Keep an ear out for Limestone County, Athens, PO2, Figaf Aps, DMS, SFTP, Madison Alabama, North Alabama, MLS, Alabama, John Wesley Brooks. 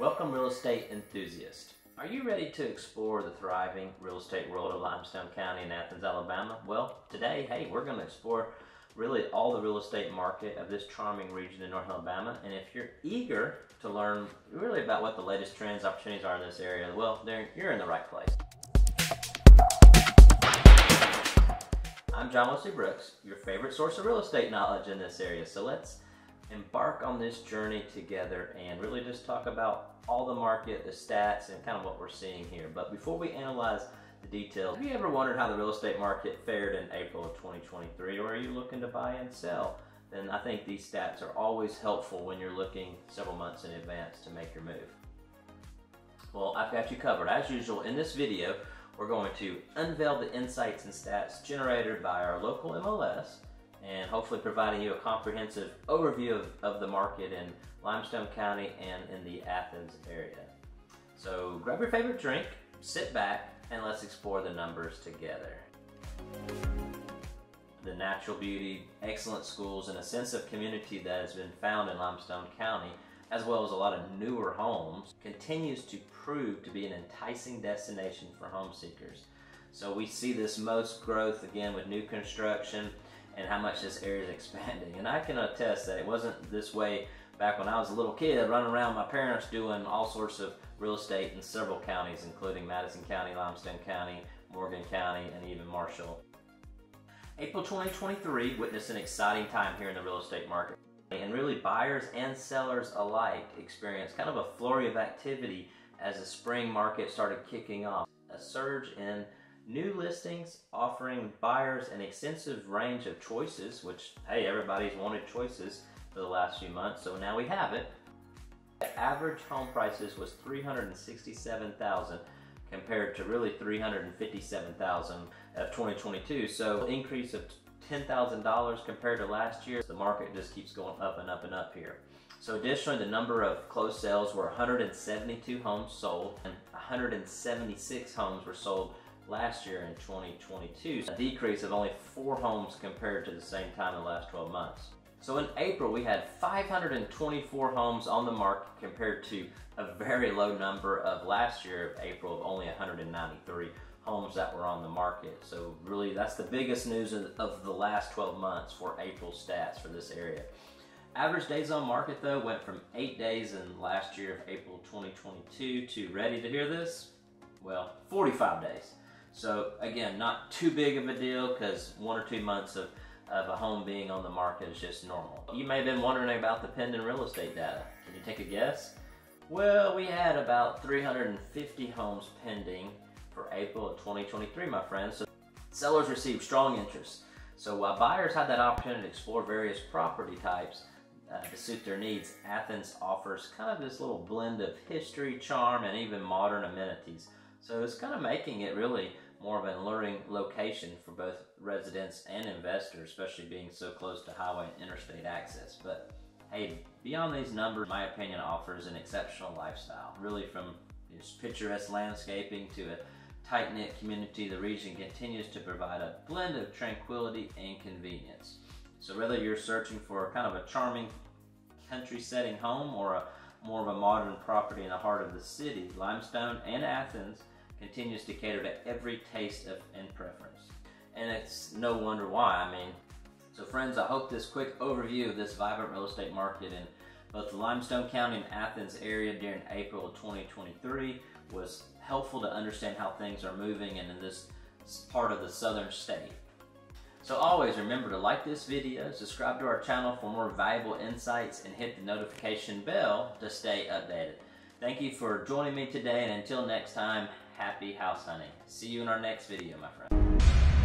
Welcome, real estate enthusiast. Are you ready to explore the thriving real estate world of Limestone County in Athens, Alabama? Well, today, hey, we're going to explore really all the real estate market of this charming region in North Alabama. And if you're eager to learn really about what the latest trends, opportunities are in this area, well, then you're in the right place. I'm John Wesley Brooks, your favorite source of real estate knowledge in this area. So let's embark on this journey together and really just talk about all the market, the stats, and kind of what we're seeing here. But before we analyze the details, have you ever wondered how the real estate market fared in April of 2023, or are you looking to buy and sell? Then I think these stats are always helpful when you're looking several months in advance to make your move. Well, I've got you covered. As usual, in this video, we're going to unveil the insights and stats generated by our local MLS, and hopefully providing you a comprehensive overview of the market in Limestone County and in the Athens area. So grab your favorite drink, sit back, and let's explore the numbers together. The natural beauty, excellent schools, and a sense of community that has been found in Limestone County, as well as a lot of newer homes, continues to prove to be an enticing destination for home seekers. So we see this most growth again with new construction and how much this area is expanding. And I can attest that it wasn't this way back when I was a little kid, running around my parents doing all sorts of real estate in several counties, including Madison County, Limestone County, Morgan County, and even Marshall. April 2023 witnessed an exciting time here in the real estate market. And really buyers and sellers alike experienced kind of a flurry of activity as the spring market started kicking off. A surge in new listings, offering buyers an extensive range of choices, which, hey, everybody's wanted choices for the last few months, so now we have it. The average home prices was $367,000 compared to really $357,000 of 2022, so an increase of $10,000 compared to last year. The market just keeps going up and up and up here. So additionally, the number of closed sales were 172 homes sold, and 176 homes were sold last year in 2022, a decrease of only 4 homes compared to the same time in the last 12 months. So in April, we had 524 homes on the market compared to a very low number of last year of April of only 193 homes that were on the market. So really, that's the biggest news of the last 12 months for April stats for this area. Average days on market, though, went from 8 days in last year of April 2022 to, ready to hear this? Well, 45 days. So again, not too big of a deal, because 1 or 2 months of a home being on the market is just normal. You may have been wondering about the pending real estate data. Can you take a guess? Well, we had about 350 homes pending for April of 2023, my friends. So sellers received strong interest. So while buyers had that opportunity to explore various property types to suit their needs, Athens offers kind of this little blend of history, charm, and even modern amenities. So it's kind of making it really more of an alluring location for both residents and investors, especially being so close to highway and interstate access. But hey, beyond these numbers, my opinion offers an exceptional lifestyle. Really, from this picturesque landscaping to a tight-knit community, the region continues to provide a blend of tranquility and convenience. So whether you're searching for kind of a charming country setting home or a more of a modern property in the heart of the city, Limestone and Athens continues to cater to every taste and preference. And it's no wonder why, I mean. So friends, I hope this quick overview of this vibrant real estate market in both the Limestone County and Athens area during April of 2023 was helpful to understand how things are moving and in this part of the southern state. So always remember to like this video, subscribe to our channel for more valuable insights, and hit the notification bell to stay updated. Thank you for joining me today, and until next time, happy house hunting. See you in our next video, my friend.